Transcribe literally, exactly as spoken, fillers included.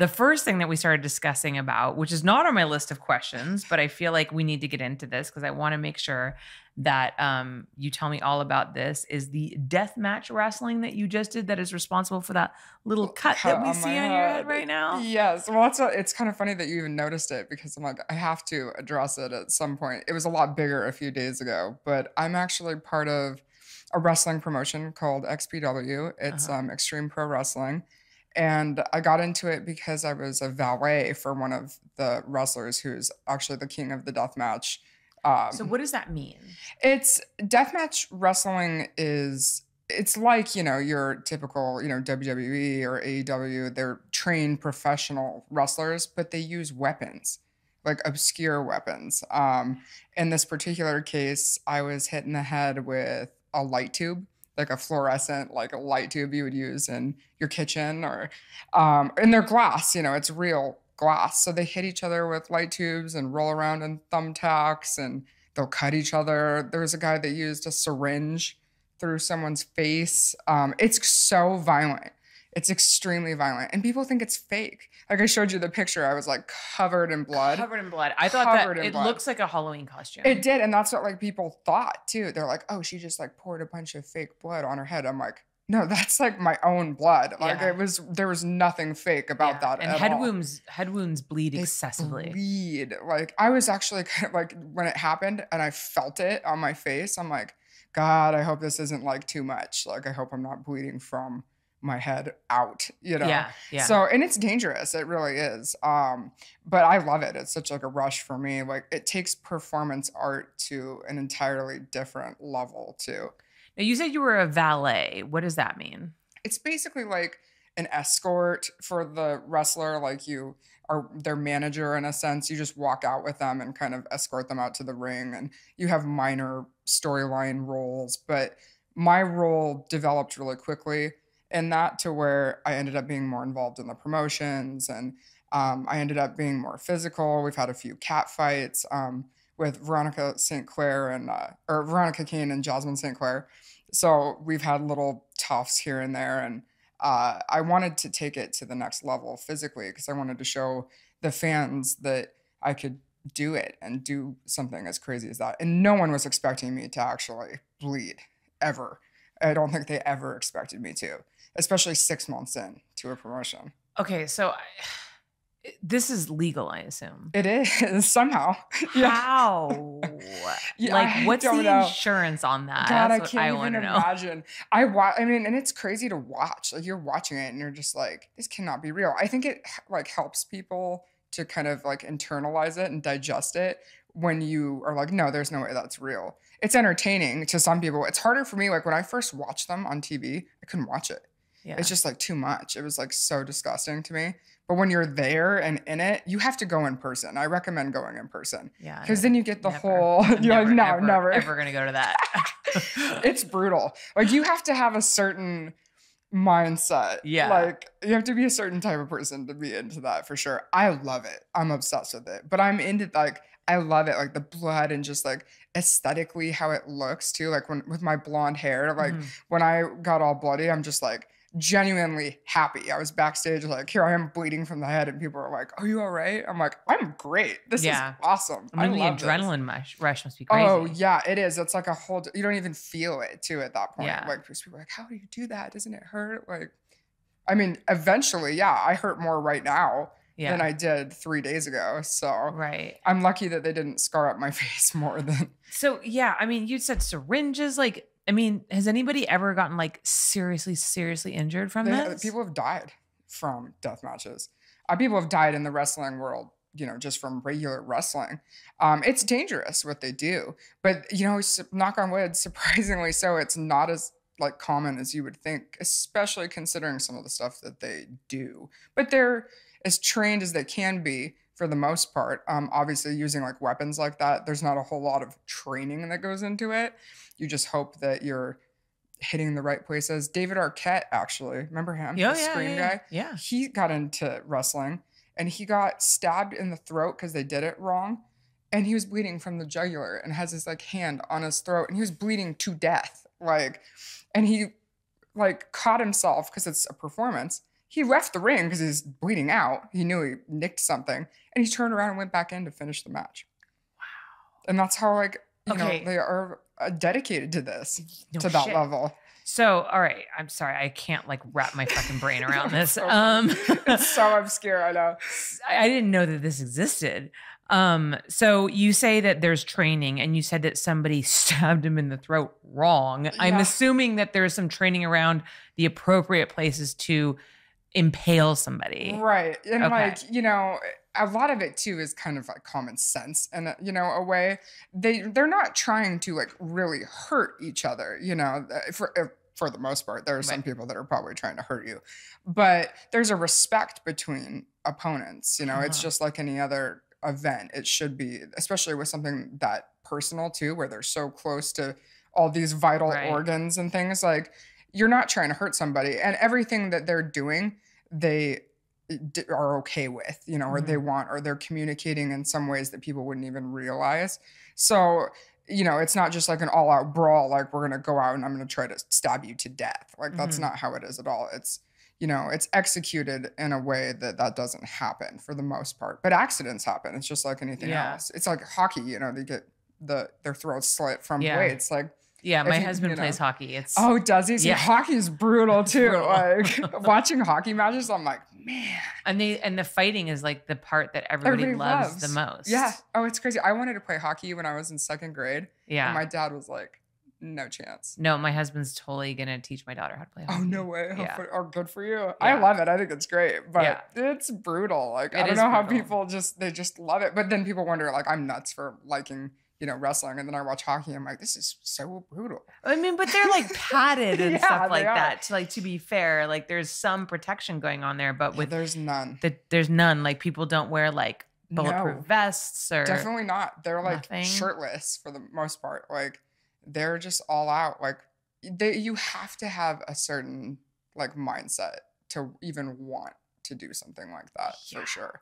the first thing that we started discussing about, which is not on my list of questions, but I feel like we need to get into this because I want to make sure that um, you tell me all about this, is the death match wrestling that you just did that is responsible for that little cut, cut that we on see on head. your head right now. Yes. Well, it's, a, it's kind of funny that you even noticed it because I'm like, I have to address it at some point. It was a lot bigger a few days ago, but I'm actually part of a wrestling promotion called X P W. It's uh-huh. um, Extreme Pro Wrestling. And I got into it because I was a valet for one of the wrestlers who's actually the king of the death match. Um, so what does that mean? It's deathmatch wrestling is, it's like, you know, your typical, you know, W W E or A E W, they're trained professional wrestlers, but they use weapons, like obscure weapons. Um, in this particular case, I was hit in the head with a light tube, like a fluorescent, like a light tube you would use in your kitchen or, um, and they're glass, you know, it's real glass. So they hit each other with light tubes and roll around in thumbtacks and they'll cut each other. There was a guy that used a syringe through someone's face. Um, it's so violent. It's extremely violent. And people think it's fake. Like I showed you the picture. I was like covered in blood. Covered in blood. I thought that it looks like a Halloween costume. It did. And that's what like people thought too. They're like, oh, she just like poured a bunch of fake blood on her head. I'm like, no, that's like my own blood. Like yeah. it was, there was nothing fake about yeah. that. And at head all. wounds, head wounds bleed they excessively. Bleed. Like I was actually kind of like when it happened, and I felt it on my face. I'm like, God, I hope this isn't like too much. Like I hope I'm not bleeding from my head out. You know. Yeah. Yeah. So and it's dangerous. It really is. Um, but I love it. It's such like a rush for me. Like it takes performance art to an entirely different level too. Now, you said you were a valet. What does that mean? It's basically like an escort for the wrestler. Like you are their manager in a sense. You just walk out with them and kind of escort them out to the ring. And you have minor storyline roles. But my role developed really quickly in that to where I ended up being more involved in the promotions. And um, I ended up being more physical. We've had a few cat fights. Um, with Veronica Saint Clair and, uh, or Veronica Kane and Jasmin Saint Clair. So we've had little toughs here and there. And uh, I wanted to take it to the next level physically because I wanted to show the fans that I could do it and do something as crazy as that. And no one was expecting me to actually bleed, ever. I don't think they ever expected me to, especially six months in to a promotion. Okay, so I... This is legal, I assume. It is, somehow. How? yeah, like, what's the know. insurance on that? God, That's I can't I even imagine. Know. I wa I mean, and it's crazy to watch. Like, you're watching it, and you're just like, this cannot be real. I think it, like, helps people to kind of, like, internalize it and digest it when you are like, no, there's no way that's real. It's entertaining to some people. It's harder for me. Like, when I first watched them on T V, I couldn't watch it. Yeah. It's just, like, too much. It was, like, so disgusting to me. But when you're there and in it, you have to go in person. I recommend going in person. Yeah. Because then you get the never, whole, I'm you're never, like, no, never, never. Ever going to go to that. It's brutal. Like, you have to have a certain mindset. Yeah. Like, you have to be a certain type of person to be into that for sure. I love it. I'm obsessed with it. But I'm into, like, I love it. Like, the blood and just, like, aesthetically how it looks, too. Like, when with my blonde hair, like, mm. when I got all bloody, I'm just, like, genuinely happy. I was backstage like, here I am bleeding from the head and people are like, are you all right? I'm like, I'm great. This yeah. is awesome. I, mean, I love the adrenaline rush must be crazy. Oh yeah, it is. It's like a whole, you don't even feel it too at that point. Yeah. Like people are like, how do you do that? Doesn't it hurt? Like, I mean, eventually, yeah, I hurt more right now yeah. than I did three days ago. So right. I'm lucky that they didn't scar up my face more than. So yeah, I mean, you said syringes, like, I mean, has anybody ever gotten like seriously, seriously injured from they, this? People have died from death matches. Uh, people have died in the wrestling world, you know, just from regular wrestling. Um, it's dangerous what they do, but you know, knock on wood, surprisingly so, it's not as like common as you would think, especially considering some of the stuff that they do. But they're as trained as they can be for the most part. Um, obviously using like weapons like that, there's not a whole lot of training that goes into it. You just hope that you're hitting the right places. David Arquette, actually, remember him? Oh, the yeah, Scream yeah, yeah. guy? Yeah. He got into wrestling and he got stabbed in the throat because they did it wrong. And he was bleeding from the jugular and has his like hand on his throat and he was bleeding to death. Like, and he like caught himself because it's a performance. He left the ring because he's bleeding out. He knew he nicked something. And he turned around and went back in to finish the match. Wow. And that's how, like, you okay. know, they are dedicated to this, no to that shit. level. So, all right. I'm sorry. I can't, like, wrap my fucking brain around this. So, um, it's so obscure. I know. I didn't know that this existed. Um, so you say that there's training, and you said that somebody stabbed him in the throat wrong. Yeah. I'm assuming that there's some training around the appropriate places to impale somebody. Right. And okay. like, you know, a lot of it too is kind of like common sense, and you know, a way they, they're not trying to like really hurt each other, you know, for, if, for the most part. There are some right. people that are probably trying to hurt you, but there's a respect between opponents, you know, uh-huh. it's just like any other event. It should be, especially with something that personal too, where they're so close to all these vital right. organs and things. Like, you're not trying to hurt somebody, and everything that they're doing, they are okay with, you know, or mm-hmm. they want, or they're communicating in some ways that people wouldn't even realize. So, you know, it's not just like an all-out brawl, like we're going to go out and I'm going to try to stab you to death. Like, that's mm-hmm. not how it is at all. It's, you know, it's executed in a way that that doesn't happen for the most part. But accidents happen. It's just like anything yeah. else. It's like hockey, you know, they get the their throats slit from yeah. blades. Like, yeah, my you, husband you know, plays hockey. It's oh, does he? So yeah. hockey is brutal too. Brutal. Like watching hockey matches, I'm like, man. And they and the fighting is like the part that everybody, everybody loves, loves the most. Yeah. Oh, it's crazy. I wanted to play hockey when I was in second grade. Yeah. And my dad was like, no chance. No, my husband's totally gonna teach my daughter how to play hockey. Oh, no way. Yeah. Oh, good for you. Yeah. I love it. I think it's great, but yeah. it's brutal. Like, it I don't know brutal. how people just they just love it. But then people wonder, like, I'm nuts for liking, you know, wrestling, and then I watch hockey. I'm like, this is so brutal. I mean, but they're like padded and yeah, stuff like that. To, like, to be fair, like there's some protection going on there, but with yeah, there's none. The, there's none. Like, people don't wear like bulletproof no, vests or definitely not. They're like nothing. shirtless for the most part. Like, they're just all out. Like, they you have to have a certain like mindset to even want to do something like that yeah. for sure.